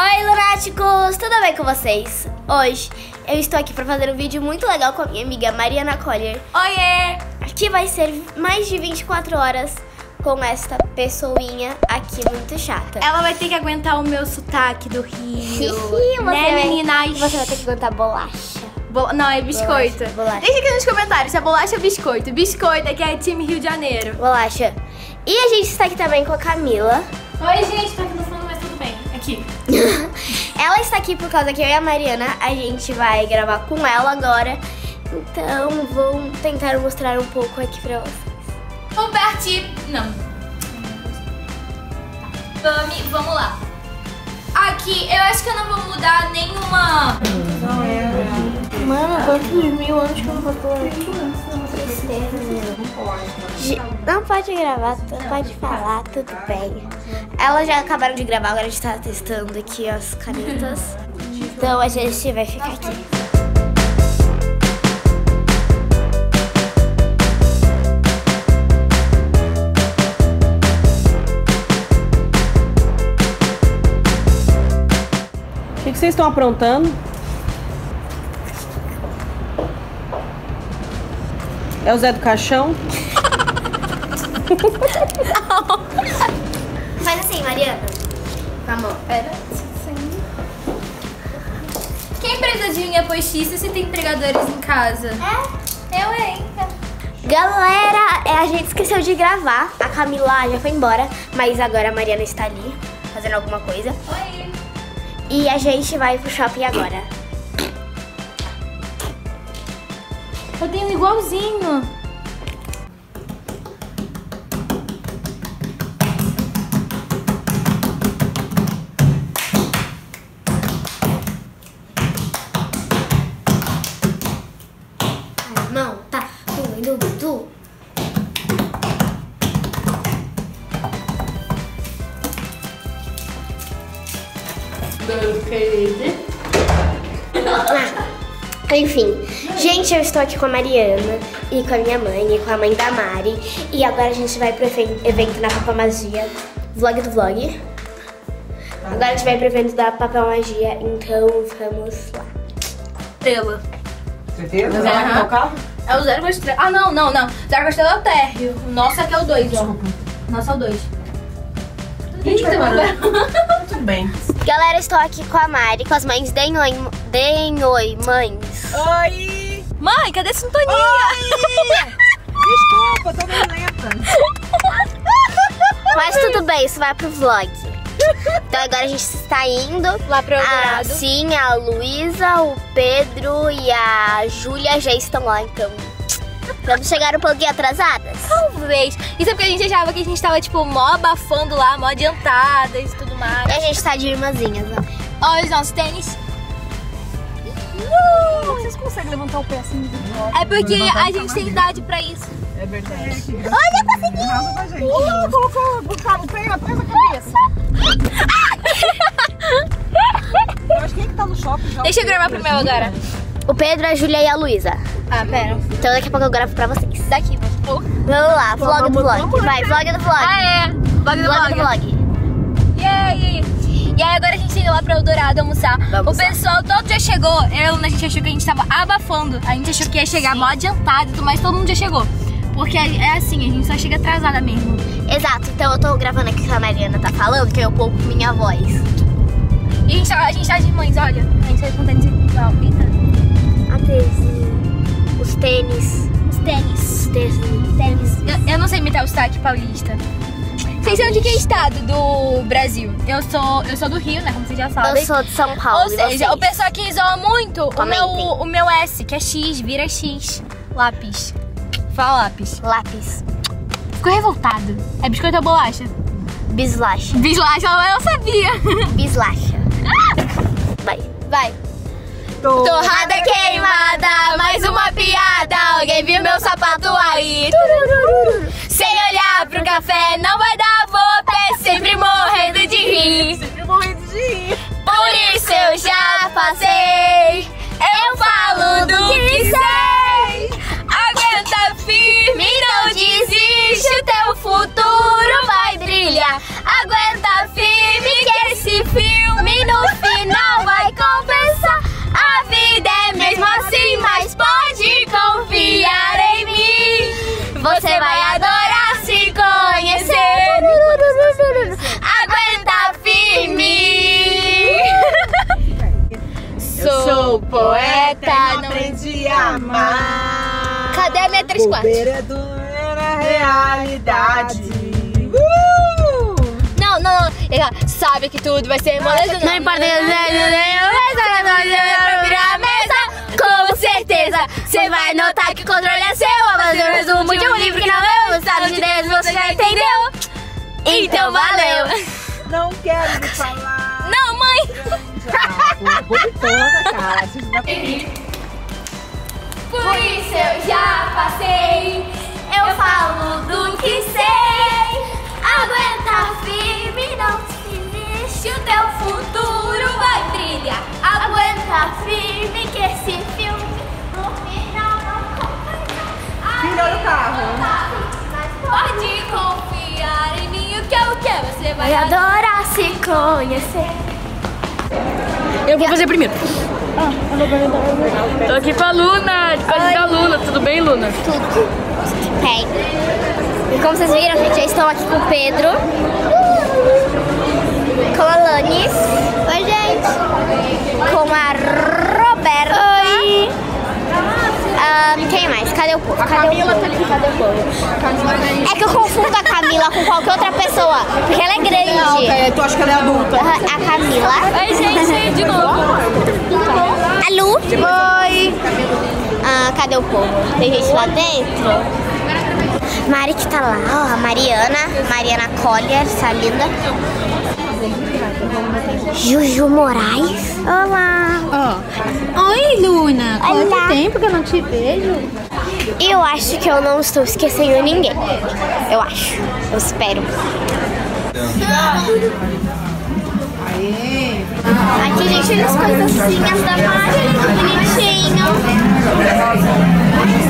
Oi, lunáticos! Tudo bem com vocês? Hoje eu estou aqui para fazer um vídeo muito legal com a minha amiga Mariana Collyer. Oiê! Que vai ser mais de 24 horas com esta pessoinha aqui muito chata. Ela vai ter que aguentar o meu sotaque do Rio. Você, né, meninas? Você vai ter que aguentar bolacha. Não, é biscoito. Bolacha. Deixa aqui nos comentários se é bolacha ou biscoito. Biscoito aqui é time Rio de Janeiro. Bolacha. E a gente está aqui também com a Camila. Oi, gente. Tá aqui no fundo, mas tudo bem. Aqui. Ela está aqui por causa que eu e a Mariana, a gente vai gravar com ela agora. Então, vou tentar mostrar um pouco aqui pra vocês. Vamos lá. Aqui, eu acho que eu não vou mudar nenhuma... Não é. Mano, quantos mil anos que eu não vou pôr? Não pode gravar, não pode falar, tudo bem. Elas já acabaram de gravar, agora a gente tá testando aqui as canetas. Então a gente vai ficar aqui. O que vocês estão aprontando? É o Zé do Caixão? Faz assim, Mariana. Amor, pera. Quem precisa de minha postiça se tem pregadores em casa? É, eu ainda. Galera, a gente esqueceu de gravar. A Camila já foi embora, mas agora a Mariana está ali fazendo alguma coisa. Oi! E a gente vai pro shopping agora. Eu tenho igualzinho. A mão tá doendo muito. Enfim, gente, eu estou aqui com a Mariana e com a minha mãe e com a mãe da Mari. E agora a gente vai pro evento na Papa Magia, vlog do vlog. Agora a gente vai pro evento da Papa Magia, então vamos lá. Delo. Certeza? Mas ela vai tocar? É o 0,3. Ah, não. 0,3 é o térreo. O nosso aqui é o 2, ó. Nosso é o 2. Muito bem. Galera, estou aqui com a Mari, com as mães. Deem oi, mães. Oi! Mãe, cadê a sintonia? Oi. Desculpa, tô meio lenta. Mas tudo bem, isso vai pro vlog. Então agora a gente está indo lá pro Eldorado. Sim, a Luísa, o Pedro e a Júlia já estão lá, então... Vamos chegar um pouquinho atrasadas? Talvez. Isso é porque a gente achava que a gente tava, tipo, mó abafando lá, mó adiantadas e tudo mais. E a gente tá de irmãzinhas, ó. Olha os nossos tênis. Vocês conseguem levantar o pé assim? É porque a gente tem idade pra isso. É verdade. Olha, consegui! Ela colocou o pé atrás da cabeça. Eu acho que quem que tá no shopping já... Deixa eu gravar primeiro agora. O Pedro, a Júlia e a Luísa. Ah, pera. Então daqui a pouco eu gravo pra vocês. Daqui, vamos. Vamos lá, vlog do vlog. Vai, vlog do vlog. Ah, é. Vlog do vlog. E aí agora a gente indo lá pra Eldorado almoçar. Vamos o pessoal todo já chegou. A gente achou que a gente tava abafando. A gente achou que ia chegar mó adiantado, mas todo mundo já chegou. Porque é assim, a gente só chega atrasada mesmo. Exato, então eu tô gravando aqui o que a Mariana tá falando, que eu pouco minha voz. E a gente tá de mães, olha. A gente tá contando de igual. Os tênis. Eu não sei imitar o sotaque paulista. Vocês são de que estado do Brasil? Eu sou do Rio, né? Como vocês já sabem. Eu sou de São Paulo. Ou seja, o pessoal que zoa muito, o meu S, que é X, vira X. Lápis. Fala lápis. Lápis. Ficou revoltado. É biscoito ou bolacha? Bislacha. Bislacha, eu sabia. Bislacha. Vai. Torrada queimada, mais uma piada. Alguém viu meu sapato aí? Turururu. Sem olhar pro café, não vai dar volta. É sempre morrendo de rir. Por isso eu já passei. Eu falo do que sei. Aguenta firme, não desiste. O teu futuro vai brilhar. Aguenta firme que esse filme não te amar. Cadê a minha 3/4? Bobeira doera realidade. Não. Ela sabe que tudo vai ser moleza. Não importa, com certeza você vai notar que o controle é seu. Mas eu resumo de um livro que não é o estado de Deus, você já entendeu? Então valeu. Não quero me falar. Não, mãe. Bonitona, cara. Por isso eu já passei. Eu falo do que sei. Aguenta firme, não se mexe. O teu futuro vai brilhar. Aguenta firme que esse filme no final não complica. Virou no carro. Pode confiar em mim, o que eu quero. Você vai adorar se conhecer. Eu vou fazer primeiro. Tô aqui com a Luna, de casa da Luna. Tudo bem, Luna? Tudo. Bem. E como vocês viram, gente, eu estou aqui com o Pedro. Com a Lanis. Oi, gente. Com a Roberta. Oi. Quem mais? Cadê o povo? Cadê o povo? É que eu confundo a Camila com qualquer outra pessoa, porque ela é grande. Não, é, tu acha que ela é adulta. A Camila. Oi, gente, de novo. A Lu. Oi. Cadê o povo? Tem gente lá dentro? Mari que tá lá, ó, a Mariana Collyer, essa linda. Juju Moraes. Olá. Oh. Oi, Luna. Quanto tempo que eu não te vejo. Eu acho que eu não estou esquecendo ninguém. Eu acho. Eu espero. Aqui, gente, as coisinhas da Mari, bonitinho.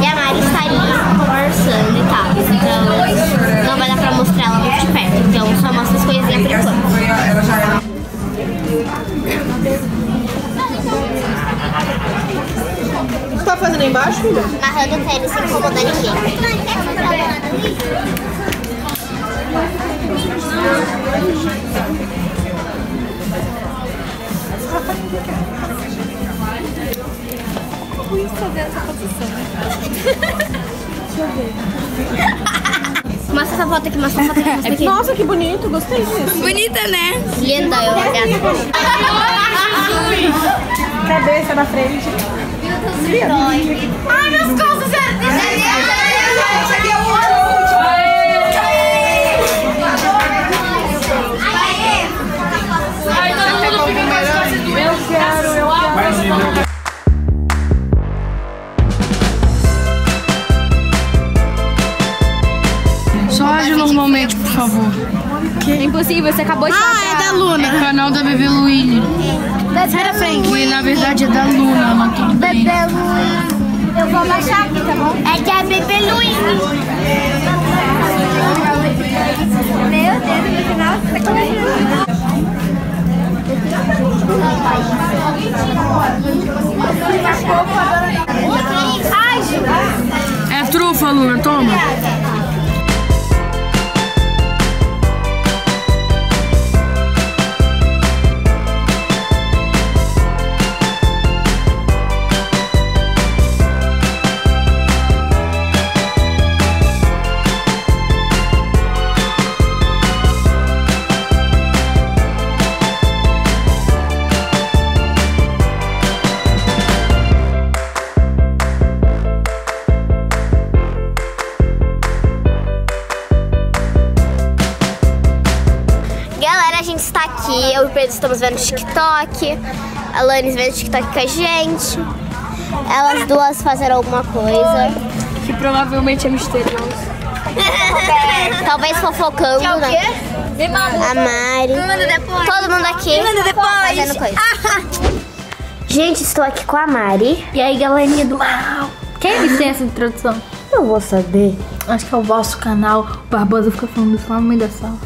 E a Mari está ali conversando e tal. Então, não vai dar pra mostrar ela muito de perto. Então, só mostra as coisinhas por enquanto. O que tá fazendo aí embaixo, filha? Amarrando o tênis, sem incomodar ninguém. Ruim fazer essa posição. Deixa eu ver. Mostra essa foto aqui, mostra essa foto aqui. Nossa, que bonito, gostei disso. Bonita, né? Linda, eu agradeço. Cabeça na frente. Ai, meus costas, eu quero. Normalmente, por favor. Que? É impossível, você acabou de falar. É da Luna. É o canal da Bebê Luíne. E na verdade é da Luna, mas tudo bem. Bebê Luíne. Eu vou baixar aqui, tá bom? É que é Bebê Luíne. Meu Deus, no final você tá. É trufa, Luna, toma. Eu e o Pedro estamos vendo TikTok, a Lanis vendo TikTok com a gente. Elas duas fazendo alguma coisa que provavelmente é misterioso. Talvez fofocando, né? Me manda. A Mari. Me manda depois. Todo mundo aqui. Me manda depois. Fazendo coisa. Gente, estou aqui com a Mari. E aí, galerinha do mal. Quem me tem essa introdução? Eu vou saber. Acho que é o vosso canal. O Barbosa fica falando só no meio da sala.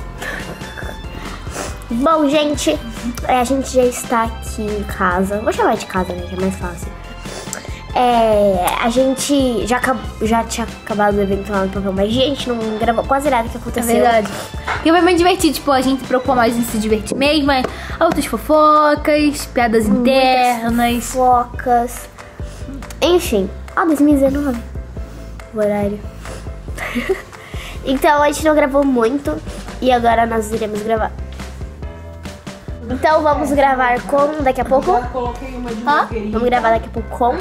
Bom, gente, a gente já está aqui em casa. Vou chamar de casa, né, que é mais fácil. A gente já tinha acabado o evento lá no programa, mas a gente não gravou quase nada que aconteceu. É verdade. E foi muito divertido, tipo, a gente propôs mais de se divertir mesmo, mas outras fofocas, piadas internas. Muitas fofocas. Enfim, ó, 2019. O horário. Então a gente não gravou muito e agora nós iremos gravar. Então vamos gravar com, daqui a pouco. Vamos gravar daqui a pouco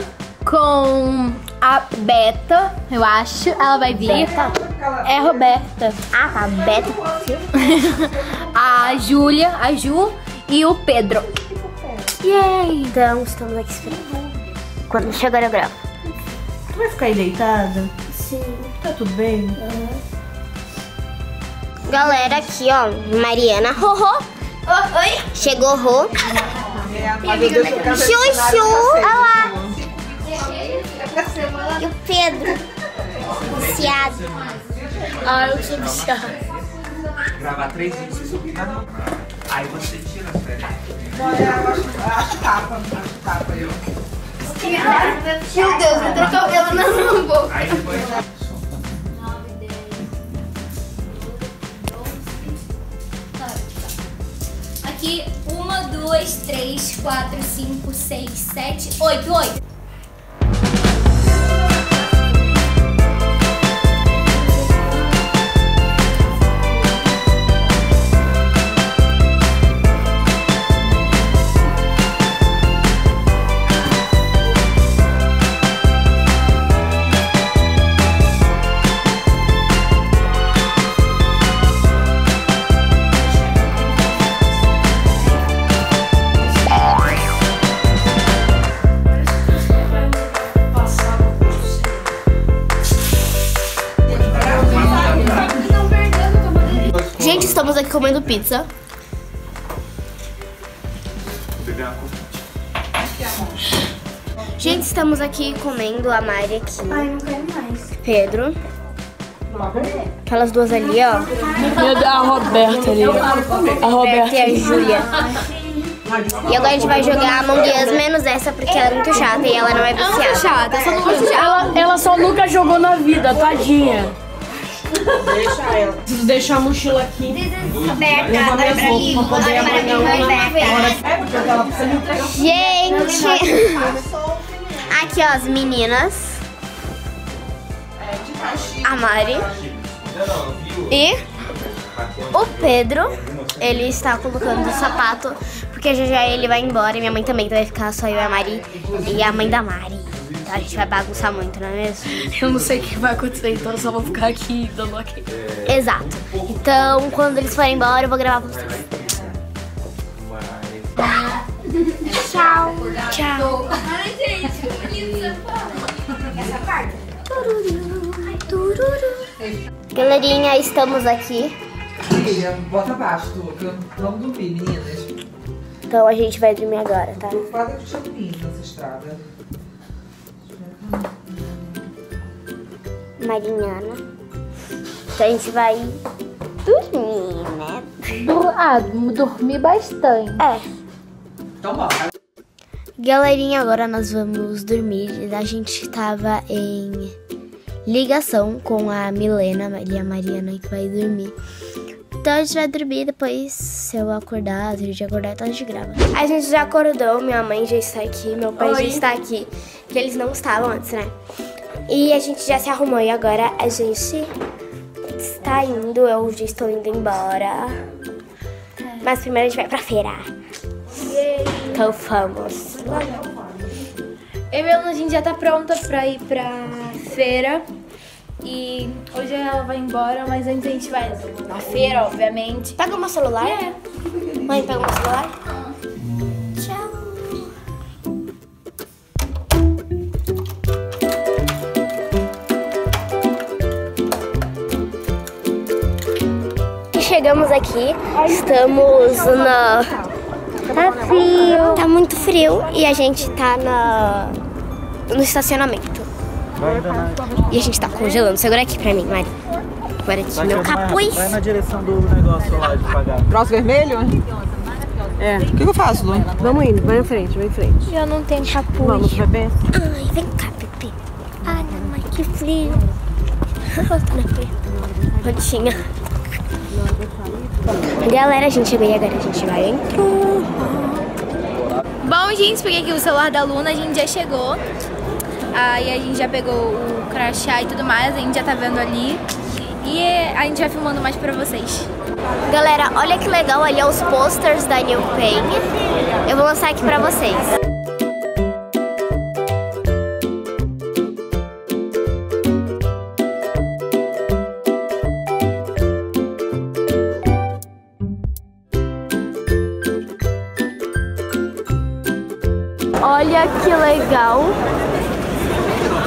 com a Beta, eu acho. Ela vai vir. Beta? É a Roberta. Ah, tá. Beta. A Julia, a Ju e o Pedro. Yay! Então estamos aqui esperando. Quando chegar eu gravo. Tu vai ficar aí deitada? Sim. Tá tudo bem? Uhum. Galera, aqui ó, Mariana. Oi. Chegou Rô. Chuchu. Olha lá. E o Pedro. Viciado. Ah, eu sou viciado. Gravar 3 vídeos e subir na mão. Aí você tira as férias. Acho tapa eu. Meu Deus, eu troquei o cabelo na minha boca. Aí depois... Aqui, 1, 2, 3, 4, 5, 6, 7, 8. Gente, estamos aqui comendo pizza. Gente, estamos aqui comendo a Mari aqui. Ai, não quero mais. Pedro. Aquelas duas ali, ó. E a Roberta ali. A Roberta e a Júlia. E agora a gente vai jogar Among Us menos essa, porque ela é muito chata e ela não é viciada. Ela só nunca jogou na vida, tadinha. Deixa ela. Preciso deixar a mochila aqui. Gente, aqui ó, as meninas. A Mari. E o Pedro. Ele está colocando o sapato, porque já já ele vai embora. E minha mãe também, então vai ficar só eu e a Mari. E a mãe da Mari. A gente vai bagunçar muito, não é mesmo? Eu não sei o que vai acontecer, então eu só vou ficar aqui dando ok. Exato. Então, quando eles forem embora, eu vou gravar pra vocês. Tchau. Tchau. Ai, gente, que linda. Essa parte. Galerinha, estamos aqui. Amiga, bota abaixo, tu. Eu não dormi, meninas. Então a gente vai dormir agora, tá? Eu falo que tinha lindo nessa estrada. Mariana. Então a gente vai dormir, né? Dormir bastante. É. Então bora. Galerinha, agora nós vamos dormir. A gente tava em ligação com a Milena e a Mariana que vai dormir. Então a gente vai dormir, depois se eu acordar, se a gente acordar, então a gente grava. A gente já acordou, minha mãe já está aqui, meu pai já está aqui. Porque eles não estavam antes, né? E a gente já se arrumou e agora a gente está indo, eu já estou indo embora. Mas primeiro a gente vai pra feira. Então vamos. Eu e a gente já tá pronta pra ir pra feira. E hoje ela vai embora, mas antes a gente vai na feira, obviamente. Pega o meu celular? É. Mãe, pega o meu celular? Chegamos aqui, estamos na... Tá frio. Tá muito frio e a gente tá no estacionamento. E a gente tá congelando. Segura aqui pra mim, Mari. Agora aqui, meu capuz. Vai na direção do negócio lá de pagar. Troço vermelho? É. O que eu faço, Lu? Vamos indo, vai em frente, vai em frente. Eu não tenho capuz. Vamos, bebê. Ai, vem cá, bebê. Ai, mãe, que frio. Rodinha. Galera, a gente veio agora, a gente vai entrar. Bom, gente, peguei aqui o celular da Luna, a gente já chegou. Aí a gente já pegou o crachá e tudo mais, a gente já tá vendo ali. E a gente vai filmando mais pra vocês. Galera, olha que legal ali os posters da New Pain. Eu vou lançar aqui pra vocês. Olha que legal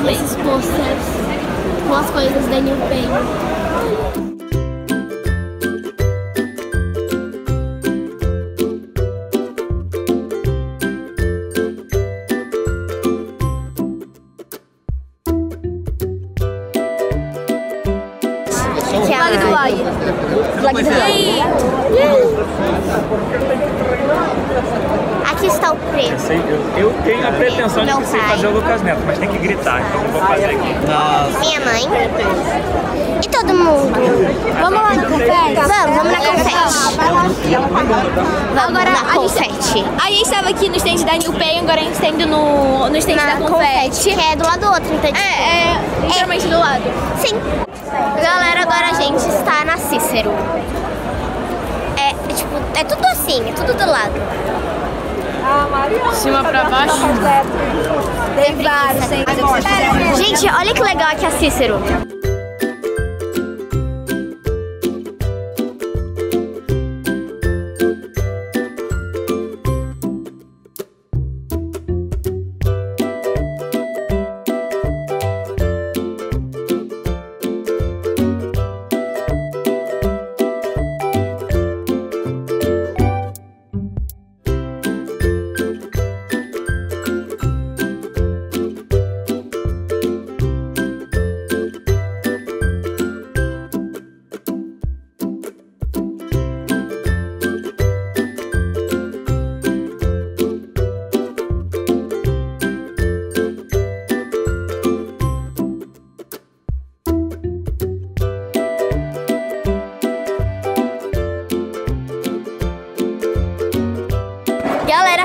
esses posters com as coisas da New Pain. Aqui está o preto. Eu tenho a pretensão de sei fazer o Lucas Neto, mas tem que gritar, então eu vou fazer aqui. Nossa. Minha mãe e todo mundo. Vamos lá no Compete? Vamos na Compete. Agora na Compete. A gente estava aqui no stand da New Pain, agora a gente está indo no stand da Compete. Que é do lado do outro, então. É literalmente do lado. Sim. Galera, agora a gente está na Cícero. Tipo, é tudo assim, é tudo do lado. De cima pra baixo. Tem vários. Gente, olha que legal aqui a Cícero.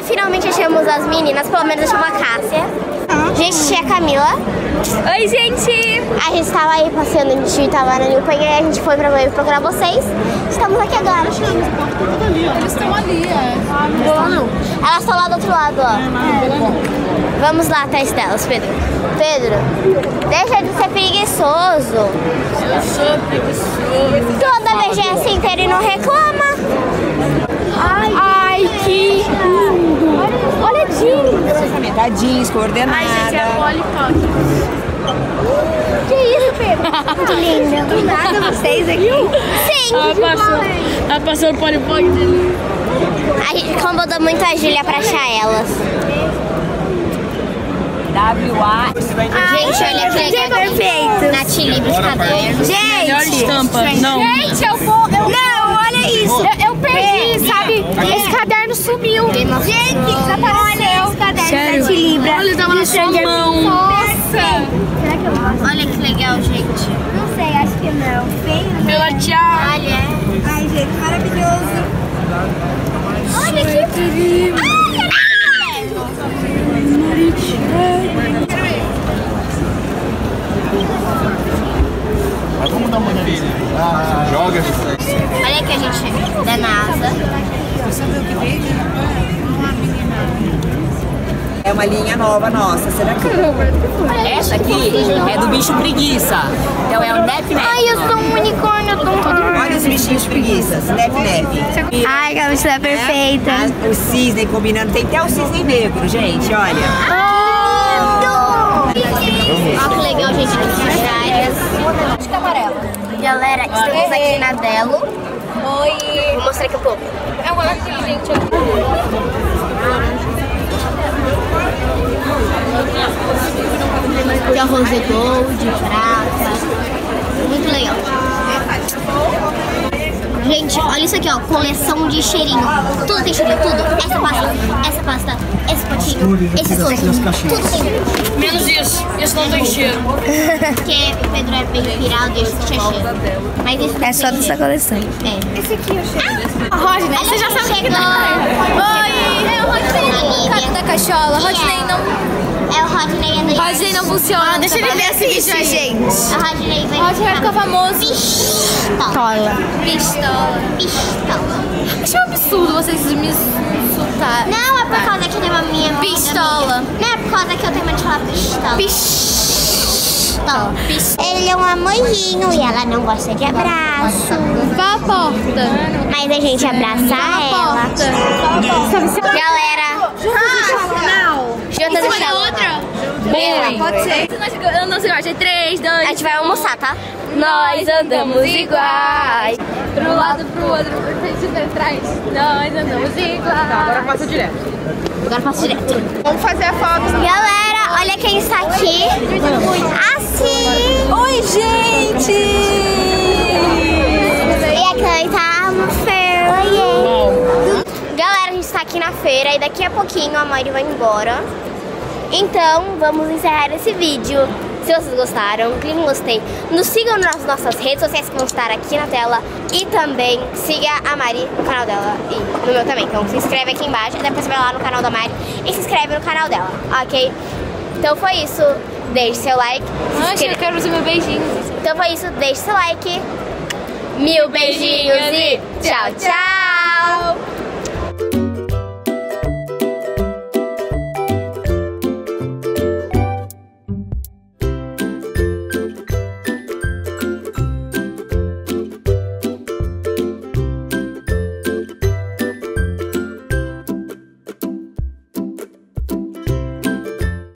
Finalmente achamos as meninas, pelo menos achamos a Cássia. A gente tinha a Camila. Oi, gente! A gente estava aí passeando, a gente estava na New Pain, a gente foi pra procurar vocês. Estamos aqui agora. Eles estão ali, é. Elas estão lá do outro lado, ó. Vamos lá atrás delas, Pedro. Pedro, deixa de ser preguiçoso. Eu sou preguiçoso. Toda BGS inteira e não reclama. Ai, que lindo! Olha jeans! Tá jeans, coordenada. Ai, gente, é policoque. Que isso, Pedro? Que lindo. Do nada vocês aqui. Sim! Ela passou o policoque dele. A gente incomodou muito a Julia pra achar elas. WA. Gente, olha aqui. Gente, perfeito. Na Tilibra de cabelo. Gente! Não. Gente, eu vou... Não, olha isso! Eu perdi, sabe? Esse caderno sumiu. Gente, olha esse caderno da Tilibra. Olha, tava na sua mão. Nossa! Será que eu posso? Olha que legal, gente. Não sei, acho que não. Pela tchau. Olha. Ai, gente, maravilhoso. Olha que... Ai, vamos dar uma olhada. Joga. Olha que a gente da NASA. É uma linha nova nossa. Será que essa aqui é do bicho preguiça? Então é o Newpen. Ai, eu sou um unicórnio. Olha os bichinhos preguiças. Newpen. Ai, que a mochila é perfeita. O cisne combinando. Tem até o cisne negro, gente. Olha. Olha que legal, gente, aqui várias. Acho que é amarelo. Galera, estamos aqui na Delo. Oi! Vou mostrar aqui um pouco. É uma aqui, gente. Tem a rose gold, de prata. Muito legal. Gente, olha isso aqui, ó. Coleção de cheirinho. Tudo tem cheirinho, tudo. Essa pasta, esse potinho, esse doce. Tudo tem. Menos isso. Isso não tem cheiro. Porque o Pedro é bem pirado e isso tinha cheiro. Mas isso é só dessa coleção. É. Esse aqui eu cheiro. Rodney, você já sabe o que é. Oi! É o Rodney. Cadê da cachola? Rodney não... É o Rodney andando. Rodney não funciona. Deixa ele ver esse vídeo aí, gente. O Rodney vai ficar famoso. Pistola. Pistola. Pistola. Achei um absurdo vocês me insultarem. Não, é por causa que eu tenho uma minha pistola. Não, é por causa que eu tenho uma de falar pistola. Pistola. Ele é um amorzinho e ela não gosta de abraço. Vá à porta. Mas a gente abraça ela. Galera. Não. Não. Bem, pode ser. Eu não sei, eu achei 3, 2. A gente vai almoçar, tá? Nós andamos iguais. Pro lado, pro outro, pra frente e pra trás. Nós andamos iguais. Tá, agora passa direto. Agora passa direto. Vamos fazer a foto. Galera, olha quem está aqui. Assim. Oi, gente! E aqui nós tá no feira. Galera, a gente está aqui na feira e daqui a pouquinho a Mari vai embora. Então, vamos encerrar esse vídeo. Se vocês gostaram, clique no gostei. Nos sigam nas nossas redes sociais que vão estar aqui na tela. E também siga a Mari no canal dela e no meu também. Então, se inscreve aqui embaixo, depois vai lá no canal da Mari e se inscreve no canal dela, ok? Então foi isso. Deixe seu like. Eu quero os meus beijinhos. Então foi isso. Deixe seu like. Mil beijinhos e tchau, tchau!